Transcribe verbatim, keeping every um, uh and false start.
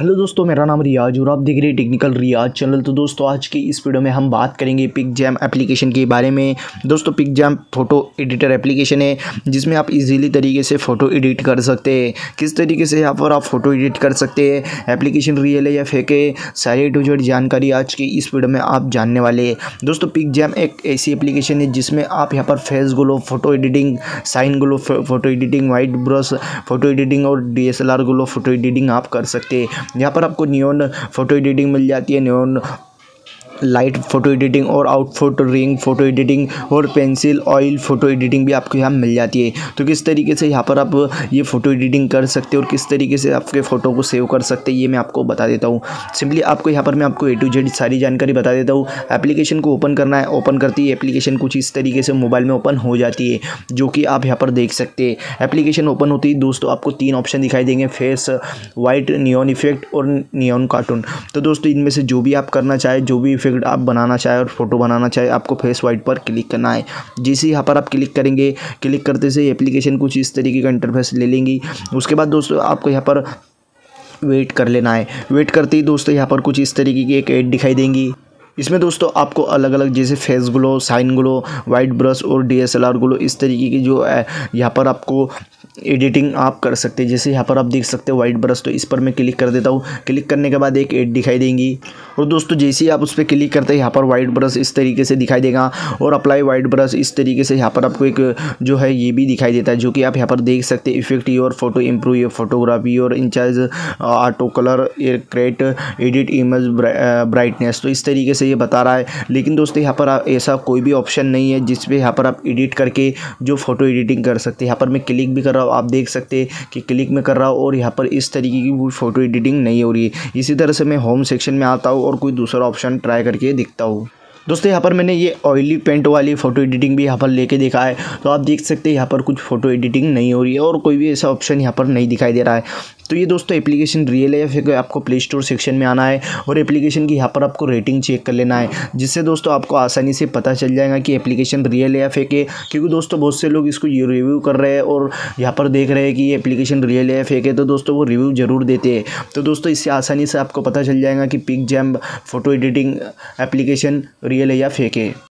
Hello दोस्तों, मेरा नाम रियाज और आप देख रहे हैं टेक्निकल रियाज चैनल। तो दोस्तों आज की इस वीडियो में हम बात करेंगे पिक जैम एप्लीकेशन के बारे में। दोस्तों pick jam photo editor application है जिसमें आप इजीली तरीके से फ़ोटो एडिट कर सकते हैं। किस तरीके से यहाँ पर आप फ़ोटो एडिट कर सकते हैं, एप्लीकेशन रियल है या फेक है, सारी ए टू जेड जानकारी आज की इस वीडियो में आप जानने वाले हैं। दोस्तों पिक जैम एक ऐसी एप्लीकेशन है जिसमें आप यहाँ पर face glow photo editing, sign glow photo editing, white brush photo editing और D S L R glow photo editing आप कर सकते हैं। यहाँ पर आपको नियॉन फोटो एडिटिंग मिल जाती है, नियॉन लाइट फ़ोटो एडिटिंग और आउटफुट रिंग फ़ोटो एडिटिंग और पेंसिल ऑयल फ़ोटो एडिटिंग भी आपको यहाँ मिल जाती है। तो किस तरीके से यहाँ पर आप ये फ़ोटो एडिटिंग कर सकते हो और किस तरीके से आपके फ़ोटो को सेव कर सकते हैं ये मैं आपको बता देता हूँ। सिंपली आपको यहाँ पर मैं आपको ए टू जेड सारी जानकारी बता देता हूँ। एप्लीकेशन को ओपन करना है, ओपन करती है एप्लीकेशन कुछ इस तरीके से मोबाइल में ओपन हो जाती है जो कि आप यहाँ पर देख सकते हैं। एप्लीकेशन ओपन होती है दोस्तों आपको तीन ऑप्शन दिखाई देंगे, फेस, वाइट, नियॉन इफेक्ट और नियॉन कार्टून। तो दोस्तों इनमें से जो भी आप करना चाहे, जो भी इफेक्ट आप बनाना चाहे और फोटो बनाना चाहे, आपको फेस वाइट पर क्लिक करना है। जैसे यहाँ पर आप क्लिक करेंगे, क्लिक करते से एप्लीकेशन कुछ इस तरीके का इंटरफेस ले लेंगी। उसके बाद दोस्तों आपको यहाँ पर वेट कर लेना है। वेट करते ही दोस्तों यहाँ पर कुछ इस तरीके की एक ऐड दिखाई देंगी। इसमें दोस्तों आपको अलग अलग जैसे face glow, sign glow, white brush और D S L R glow इस तरीके की जो यहाँ पर आपको एडिटिंग आप कर सकते हैं। जैसे यहाँ पर आप देख सकते हैं वाइट ब्रश, तो इस पर मैं क्लिक कर देता हूँ। क्लिक करने के बाद एक ऐड दिखाई देंगी और दोस्तों जैसे ही आप उस पर क्लिक करते हैं यहाँ पर वाइट ब्रश इस तरीके से दिखाई देगा और अप्लाई वाइट ब्रश इस तरीके से यहाँ पर आपको एक जो है ये भी दिखाई देता है जो कि आप यहाँ पर देख सकते हैं। Effect your photo, improve your photography और in charge, auto colour, create, edit image, brightness, तो इस तरीके से ये बता रहा है। लेकिन दोस्तों यहाँ पर ऐसा कोई भी ऑप्शन नहीं है जिस पे यहाँ पर आप एडिट करके जो फ़ोटो एडिटिंग कर सकते हैं। यहाँ पर मैं क्लिक भी कर रहा हूँ, आप देख सकते हैं कि क्लिक में कर रहा हूँ और यहाँ पर इस तरीके की कोई फ़ोटो एडिटिंग नहीं हो रही है। इसी तरह से मैं होम सेक्शन में आता हूँ और कोई दूसरा ऑप्शन ट्राई करके देखता हूँ। दोस्तों यहाँ पर मैंने ये ऑयली पेंट वाली फ़ोटो एडिटिंग भी यहाँ पर लेके देखा है, तो आप देख सकते हैं यहाँ पर कुछ फ़ोटो एडिटिंग नहीं हो रही है और कोई भी ऐसा ऑप्शन यहाँ पर नहीं दिखाई दे रहा है। तो ये दोस्तों एप्लीकेशन रियल है या फिर आपको प्ले स्टोर सेक्शन में आना है और एप्लीकेशन की यहाँ पर आपको रेटिंग चेक कर लेना है, जिससे दोस्तों आपको आसानी से पता चल जाएगा कि एप्लीकेशन रियल है या फेक है। क्योंकि दोस्तों बहुत से लोग इसको रिव्यू कर रहे हैं और यहाँ पर देख रहे हैं कि ये एप्लीकेशन रियल है या फेक है, तो दोस्तों वो रिव्यू ज़रूर देते हैं। तो दोस्तों इससे आसानी से आपको पता चल जाएगा कि pick jam photo editing application real है या फेक है।